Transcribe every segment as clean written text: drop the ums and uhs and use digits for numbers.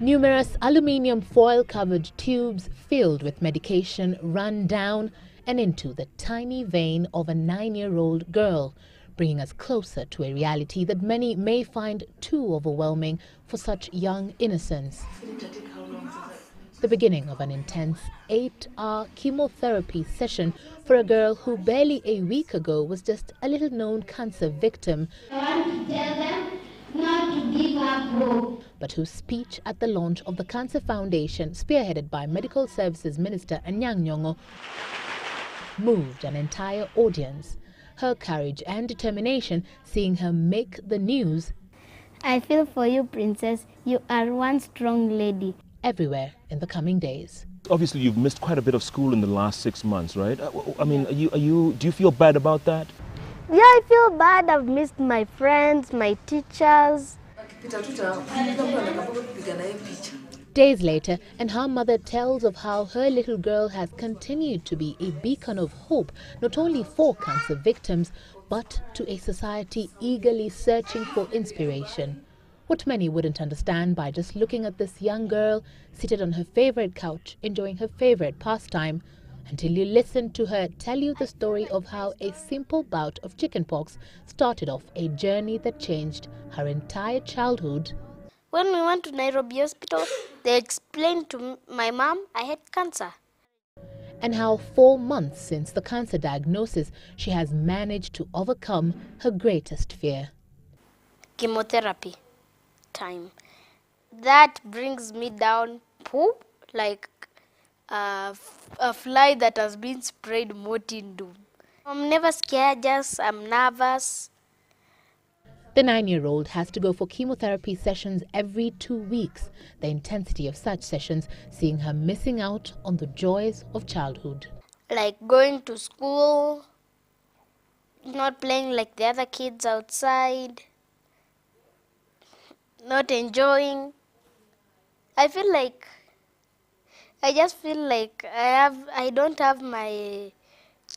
Numerous aluminium foil-covered tubes filled with medication run down and into the tiny vein of a 9-year-old girl, bringing us closer to a reality that many may find too overwhelming for such young innocence. The beginning of an intense 8-hour chemotherapy session for a girl who barely a week ago was just a little-known cancer victim. I want to tell them not to give up hope. But whose speech at the launch of the Cancer Foundation, spearheaded by Medical Services Minister Anyang Nyong'o, moved an entire audience. Her courage and determination, seeing her make the news. I feel for you, Princess. You are one strong lady. Everywhere in the coming days. Obviously, you've missed quite a bit of school in the last 6 months, right? I mean, do you feel bad about that? Yeah, I feel bad. I've missed my friends, my teachers. Days later, and her mother tells of how her little girl has continued to be a beacon of hope, not only for cancer victims, but to a society eagerly searching for inspiration. What many wouldn't understand by just looking at this young girl seated on her favorite couch, enjoying her favorite pastime, until you listen to her tell you the story of how a simple bout of chickenpox started off a journey that changed her entire childhood. When we went to Nairobi Hospital, they explained to my mom I had cancer. And how 4 months since the cancer diagnosis, she has managed to overcome her greatest fear. Chemotherapy time. That brings me down poop like a fly that has been sprayed Motindu. I'm never scared, just I'm nervous. The 9-year-old has to go for chemotherapy sessions every 2 weeks, the intensity of such sessions seeing her missing out on the joys of childhood. Like going to school, not playing like the other kids outside, not enjoying. I don't have my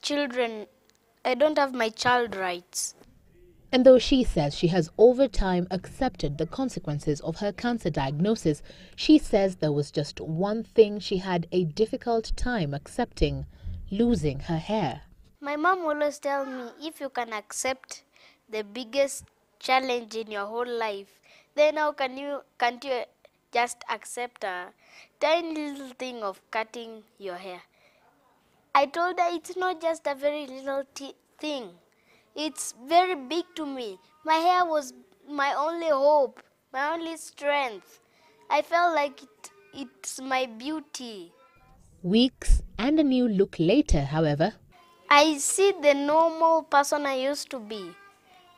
children, I don't have my child rights. And though she says she has over time accepted the consequences of her cancer diagnosis, she says there was just one thing she had a difficult time accepting, losing her hair. My mom always tells me, if you can accept the biggest challenge in your whole life, then how can't you just accept a tiny little thing of cutting your hair? I told her it's not just a very little thing. It's very big to me. My hair was my only hope, my only strength. I felt like it's my beauty. Weeks and a new look later, however, I see the normal person I used to be.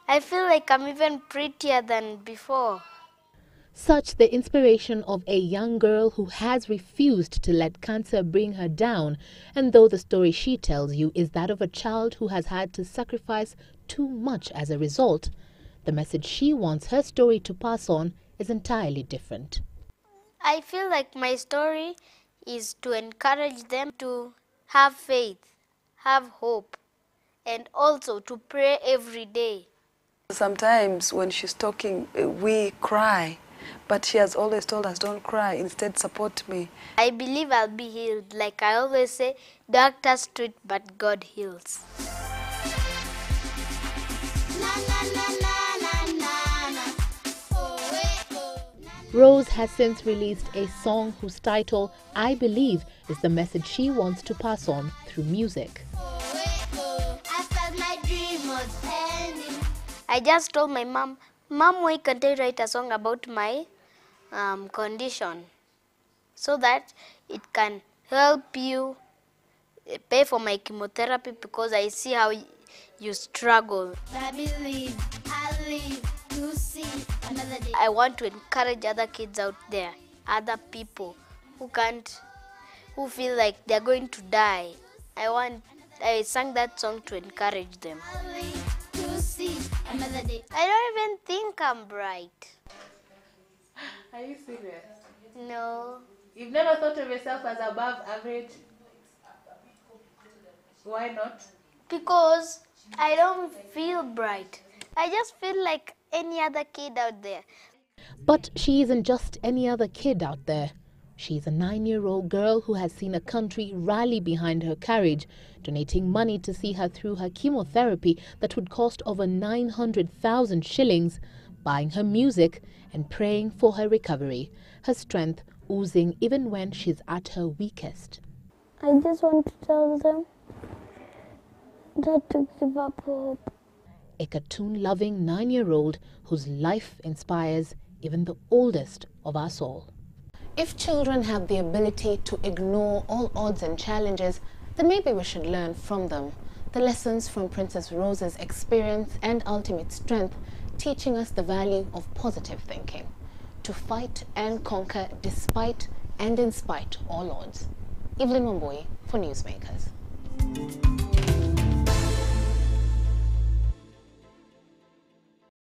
I feel like I'm even prettier than before. Such the inspiration of a young girl who has refused to let cancer bring her down. And though the story she tells you is that of a child who has had to sacrifice too much as a result, the message she wants her story to pass on is entirely different. I feel like my story is to encourage them to have faith, have hope, and also to pray every day. Sometimes when she's talking, we cry. But she has always told us, don't cry, instead support me. I believe I'll be healed. Like I always say, doctors treat, but God heals. Rose has since released a song whose title, I Believe, is the message she wants to pass on through music. I just told my mom, Mom, why can't I write a song about my condition so that it can help you pay for my chemotherapy, because I see how you struggle. I believe, I live to see another day. I want to encourage other kids out there, other people who feel like they're going to die. I sang that song to encourage them. I don't even think I'm bright. Are you serious? No. You've never thought of yourself as above average? Why not? Because I don't feel bright. I just feel like any other kid out there. But she isn't just any other kid out there. She's a 9-year-old girl who has seen a country rally behind her courage, donating money to see her through her chemotherapy that would cost over 900,000 shillings, buying her music and praying for her recovery, her strength oozing even when she's at her weakest. I just want to tell them not to give up hope. A cartoon-loving 9-year-old whose life inspires even the oldest of us all. If children have the ability to ignore all odds and challenges, then maybe we should learn from them. The lessons from Princess Rose's experience and ultimate strength, teaching us the value of positive thinking, to fight and conquer despite and in spite all odds. Evelyn Wambui for Newsmakers.